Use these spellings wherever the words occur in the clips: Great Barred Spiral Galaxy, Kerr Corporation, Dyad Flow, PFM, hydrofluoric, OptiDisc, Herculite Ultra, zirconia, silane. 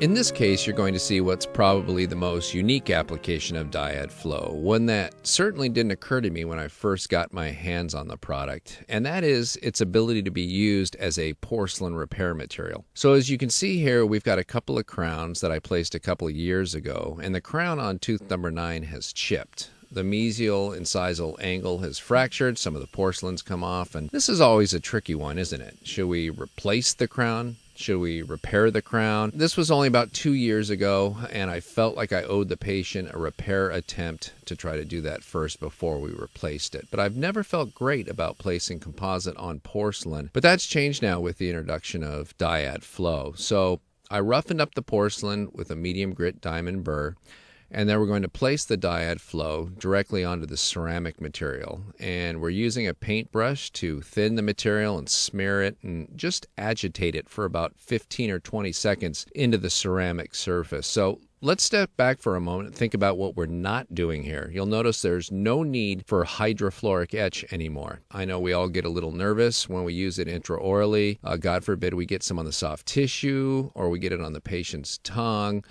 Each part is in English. In this case, you're going to see what's probably the most unique application of Dyad Flow, one that certainly didn't occur to me when I first got my hands on the product, and that is its ability to be used as a porcelain repair material. So as you can see here, we've got a couple of crowns that I placed a couple of years ago, and the crown on tooth number 9 has chipped. The mesial incisal angle has fractured, some of the porcelain's come off, and this is always a tricky one, isn't it? Should we replace the crown? Should we repair the crown? This was only about 2 years ago, and I felt like I owed the patient a repair attempt to try to do that first before we replaced it. But I've never felt great about placing composite on porcelain, but that's changed now with the introduction of Dyad Flow. So I roughened up the porcelain with a medium grit diamond burr, and then we're going to place the Dyad Flow directly onto the ceramic material. And we're using a paintbrush to thin the material and smear it and just agitate it for about 15 or 20 seconds into the ceramic surface. So let's step back for a moment and think about what we're not doing here. You'll notice there's no need for hydrofluoric etch anymore. I know we all get a little nervous when we use it intraorally. God forbid we get some on the soft tissue or we get it on the patient's tongue,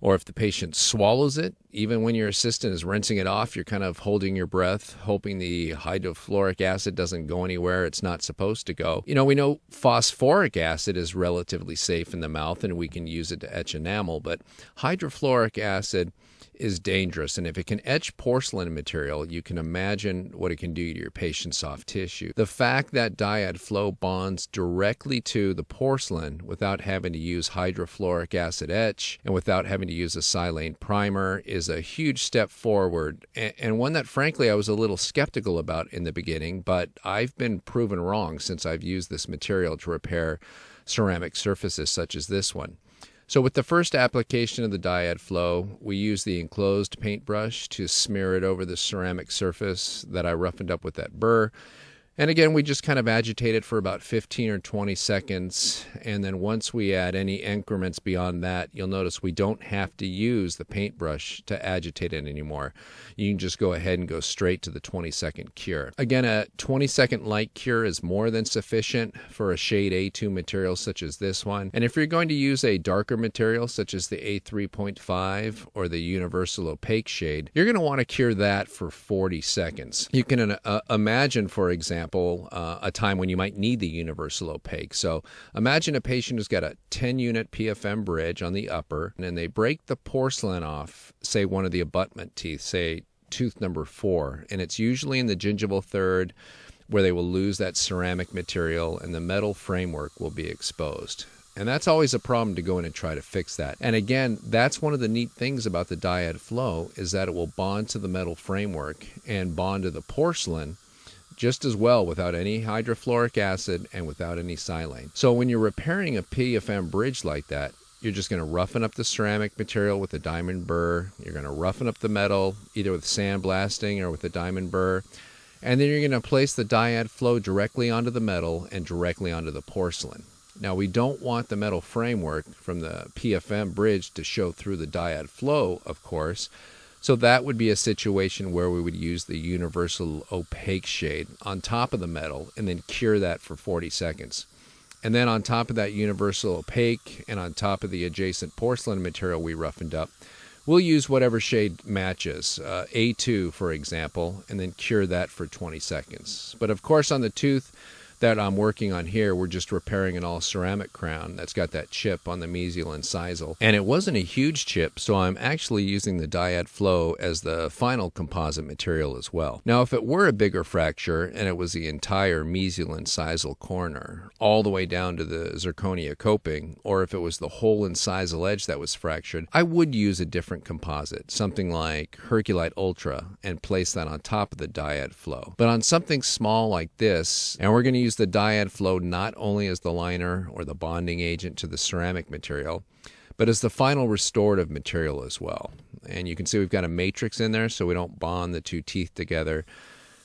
or if the patient swallows it. Even when your assistant is rinsing it off, you're kind of holding your breath, hoping the hydrofluoric acid doesn't go anywhere it's not supposed to go. You know, we know phosphoric acid is relatively safe in the mouth and we can use it to etch enamel, but hydrofluoric acid is dangerous, and if it can etch porcelain material, you can imagine what it can do to your patient's soft tissue. The fact that Dyad Flow bonds directly to the porcelain without having to use hydrofluoric acid etch and without having to use a silane primer is a huge step forward, and one that frankly I was a little skeptical about in the beginning, but I've been proven wrong since I've used this material to repair ceramic surfaces such as this one. So with the first application of the Dyad Flow, we use the enclosed paintbrush to smear it over the ceramic surface that I roughened up with that burr. And again, we just kind of agitate it for about 15 or 20 seconds. And then once we add any increments beyond that, you'll notice we don't have to use the paintbrush to agitate it anymore. You can just go ahead and go straight to the 20-second cure. Again, a 20-second light cure is more than sufficient for a shade A2 material such as this one. And if you're going to use a darker material such as the A3.5 or the universal opaque shade, you're going to want to cure that for 40 seconds. You can imagine, for example, a time when you might need the universal opaque. So imagine a patient who's got a 10-unit PFM bridge on the upper, and they break the porcelain off, say one of the abutment teeth, say tooth number 4, and it's usually in the gingival third where they will lose that ceramic material and the metal framework will be exposed. And that's always a problem to go in and try to fix that. And again, that's one of the neat things about the Dyad Flow is that it will bond to the metal framework and bond to the porcelain just as well without any hydrofluoric acid and without any silane. So when you're repairing a PFM bridge like that, you're just going to roughen up the ceramic material with a diamond burr. You're going to roughen up the metal either with sandblasting or with a diamond burr. And then you're going to place the Dyad Flow directly onto the metal and directly onto the porcelain. Now, we don't want the metal framework from the PFM bridge to show through the Dyad Flow, of course. So that would be a situation where we would use the universal opaque shade on top of the metal and then cure that for 40 seconds. And then on top of that universal opaque and on top of the adjacent porcelain material we roughened up, we'll use whatever shade matches, A2 for example, and then cure that for 20 seconds. But of course on the tooth that I'm working on here, we're just repairing an all ceramic crown that's got that chip on the mesial incisal, and it wasn't a huge chip, so I'm actually using the Dyad Flow as the final composite material as well. Now, if it were a bigger fracture and it was the entire mesial incisal corner all the way down to the zirconia coping, or if it was the whole incisal edge that was fractured, I would use a different composite, something like Herculite Ultra, and place that on top of the Dyad Flow. But on something small like this, and we're going to use the Dyad Flow not only as the liner or the bonding agent to the ceramic material, but as the final restorative material as well. And you can see we've got a matrix in there so we don't bond the two teeth together.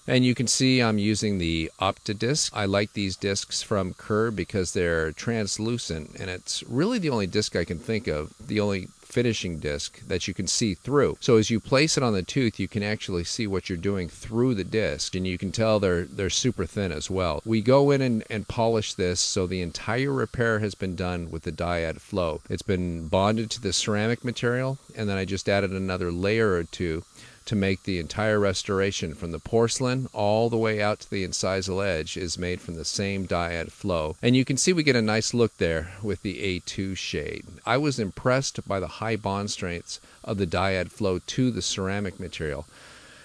And you can see I'm using the OptiDisc. I like these discs from Kerr because they're translucent, and it's really the only disc I can think of, the only finishing disc that you can see through. So as you place it on the tooth, you can actually see what you're doing through the disc, and you can tell they're super thin as well. We go in and polish this, so the entire repair has been done with the Dyad Flow. It's been bonded to the ceramic material, and then I just added another layer or two to make the entire restoration from the porcelain all the way out to the incisal edge is made from the same Dyad Flow. And you can see we get a nice look there with the A2 shade. I was impressed by the high bond strengths of the Dyad Flow to the ceramic material.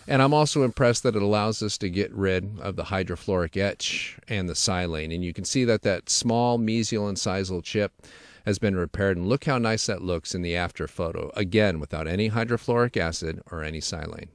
And I'm also impressed that it allows us to get rid of the hydrofluoric etch and the silane. And you can see that that small mesial incisal chip has been repaired, and look how nice that looks in the after photo, again without any hydrofluoric acid or any silane.